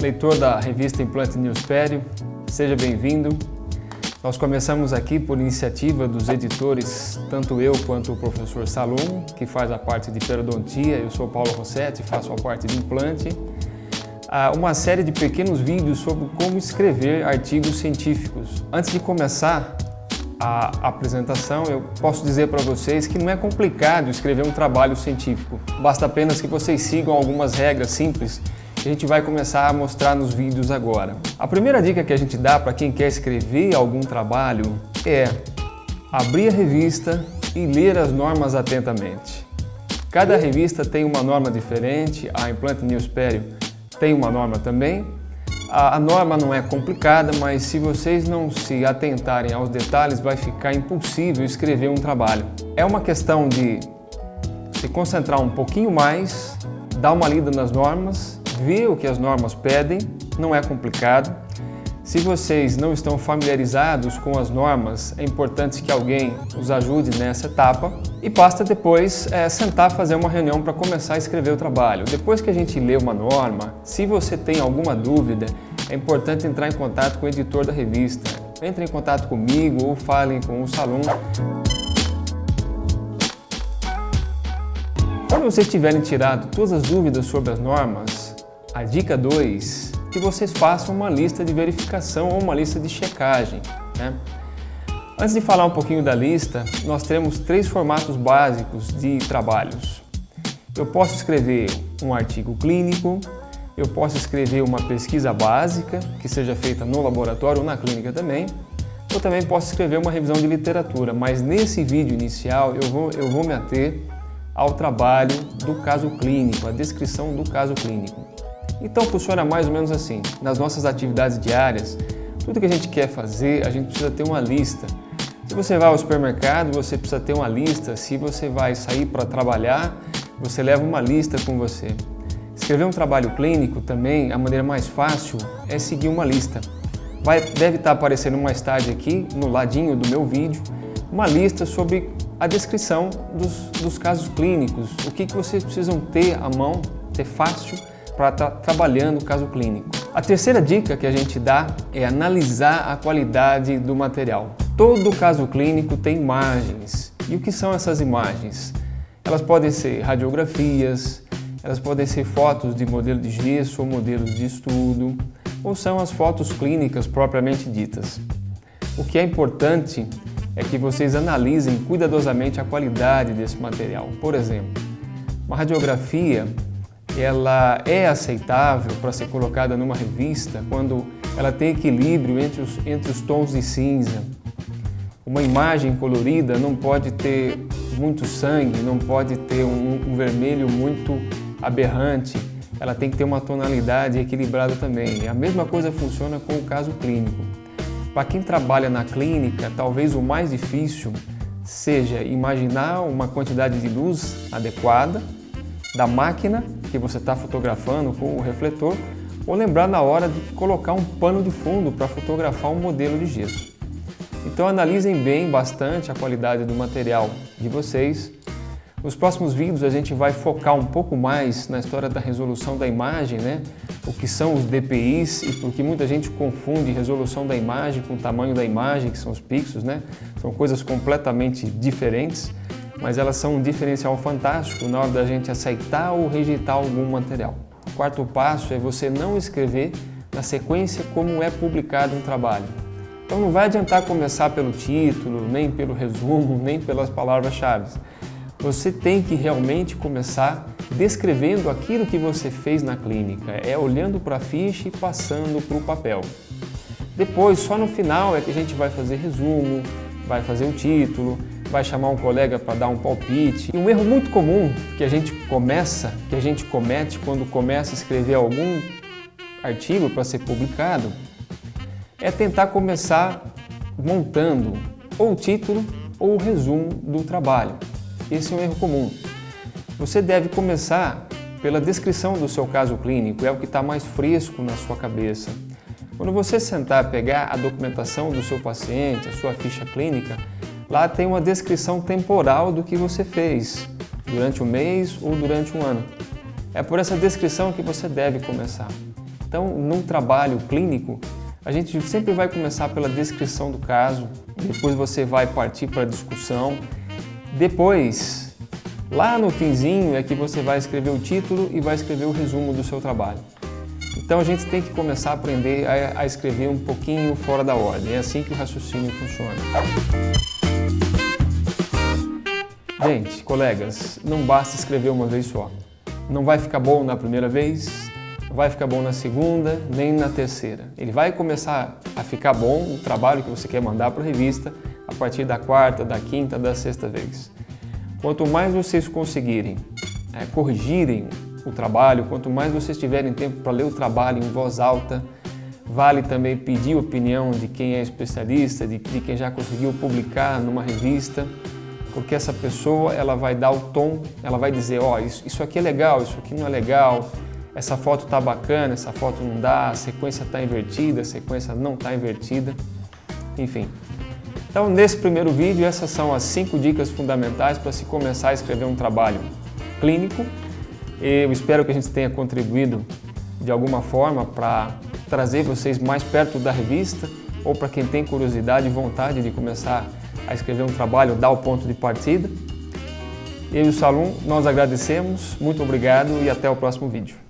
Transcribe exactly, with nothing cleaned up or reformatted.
leitor da revista ImplantNewsPerio, seja bem-vindo. Nós começamos aqui por iniciativa dos editores, tanto eu quanto o professor Salum, que faz a parte de periodontia, eu sou Paulo Rossetti, faço a parte de implante, uma série de pequenos vídeos sobre como escrever artigos científicos. Antes de começar a apresentação, eu posso dizer para vocês que não é complicado escrever um trabalho científico, basta apenas que vocês sigam algumas regras simples que a gente vai começar a mostrar nos vídeos agora. A primeira dica que a gente dá para quem quer escrever algum trabalho é abrir a revista e ler as normas atentamente. Cada revista tem uma norma diferente, a ImplantNewsPerio tem uma norma também. A, a norma não é complicada, mas se vocês não se atentarem aos detalhes, vai ficar impossível escrever um trabalho. É uma questão de se concentrar um pouquinho mais, dar uma lida nas normas, ver o que as normas pedem, não é complicado. Se vocês não estão familiarizados com as normas, é importante que alguém os ajude nessa etapa e basta depois é, sentar fazer uma reunião para começar a escrever o trabalho. Depois que a gente lê uma norma, se você tem alguma dúvida, é importante entrar em contato com o editor da revista. Entre em contato comigo ou falem com o Salum. Quando vocês tiverem tirado todas as dúvidas sobre as normas, a dica dois, que vocês façam uma lista de verificação ou uma lista de checagem, né? Antes de falar um pouquinho da lista, nós temos três formatos básicos de trabalhos. Eu posso escrever um artigo clínico, eu posso escrever uma pesquisa básica, que seja feita no laboratório ou na clínica também, eu também posso escrever uma revisão de literatura, mas nesse vídeo inicial eu vou, eu vou me ater ao trabalho do caso clínico, a descrição do caso clínico. Então funciona mais ou menos assim, nas nossas atividades diárias, tudo que a gente quer fazer, a gente precisa ter uma lista. Se você vai ao supermercado, você precisa ter uma lista, se você vai sair para trabalhar, você leva uma lista com você. Escrever um trabalho clínico também, a maneira mais fácil é seguir uma lista. Vai, deve estar aparecendo mais tarde aqui, no ladinho do meu vídeo, uma lista sobre a descrição dos, dos casos clínicos, o que, que vocês precisam ter à mão, ter fácil, para estar trabalhando o caso clínico. A terceira dica que a gente dá é analisar a qualidade do material. Todo caso clínico tem imagens. E o que são essas imagens? Elas podem ser radiografias, elas podem ser fotos de modelo de gesso ou modelos de estudo, ou são as fotos clínicas propriamente ditas. O que é importante é que vocês analisem cuidadosamente a qualidade desse material. Por exemplo, uma radiografia ela é aceitável para ser colocada numa revista quando ela tem equilíbrio entre os, entre os tons de cinza. Uma imagem colorida não pode ter muito sangue, não pode ter um, um vermelho muito aberrante, ela tem que ter uma tonalidade equilibrada também. A mesma coisa funciona com o caso clínico. Para quem trabalha na clínica, talvez o mais difícil seja imaginar uma quantidade de luz adequada da máquina que você está fotografando com o refletor ou lembrar na hora de colocar um pano de fundo para fotografar um modelo de gesso. Então analisem bem bastante a qualidade do material de vocês. Nos próximos vídeos a gente vai focar um pouco mais na história da resolução da imagem, né? O que são os D P Is e porque muita gente confunde resolução da imagem com o tamanho da imagem, que são os pixels, né? São coisas completamente diferentes, mas elas são um diferencial fantástico na hora da gente aceitar ou rejeitar algum material. O quarto passo é você não escrever na sequência como é publicado um trabalho. Então não vai adiantar começar pelo título, nem pelo resumo, nem pelas palavras-chave. Você tem que realmente começar descrevendo aquilo que você fez na clínica, é olhando para a ficha e passando para o papel. Depois, só no final é que a gente vai fazer resumo, vai fazer o título, vai chamar um colega para dar um palpite. E um erro muito comum que a gente começa, que a gente comete quando começa a escrever algum artigo para ser publicado, é tentar começar montando ou o título ou o resumo do trabalho. Esse é um erro comum. Você deve começar pela descrição do seu caso clínico, é o que está mais fresco na sua cabeça. Quando você sentar e pegar a documentação do seu paciente, a sua ficha clínica, lá tem uma descrição temporal do que você fez, durante um mês ou durante um ano. É por essa descrição que você deve começar. Então, num trabalho clínico, a gente sempre vai começar pela descrição do caso, depois você vai partir para a discussão, depois, lá no finzinho, é que você vai escrever o título e vai escrever o resumo do seu trabalho. Então, a gente tem que começar a aprender a, a escrever um pouquinho fora da ordem, é assim que o raciocínio funciona. Gente, colegas, não basta escrever uma vez só. Não vai ficar bom na primeira vez, não vai ficar bom na segunda, nem na terceira. Ele vai começar a ficar bom o trabalho que você quer mandar para a revista a partir da quarta, da quinta, da sexta vez. Quanto mais vocês conseguirem é, corrigirem o trabalho, quanto mais vocês tiverem tempo para ler o trabalho em voz alta, vale também pedir opinião de quem é especialista, de, de quem já conseguiu publicar numa revista, porque essa pessoa ela vai dar o tom, ela vai dizer, ó, oh, isso, isso aqui é legal, isso aqui não é legal, essa foto tá bacana, essa foto não dá, a sequência tá invertida, a sequência não tá invertida, enfim. Então, nesse primeiro vídeo, essas são as cinco dicas fundamentais para se começar a escrever um trabalho clínico. Eu espero que a gente tenha contribuído de alguma forma para trazer vocês mais perto da revista, ou para quem tem curiosidade e vontade de começar a escrever um trabalho, dar o ponto de partida. Eu e o Salum, nós agradecemos, muito obrigado e até o próximo vídeo.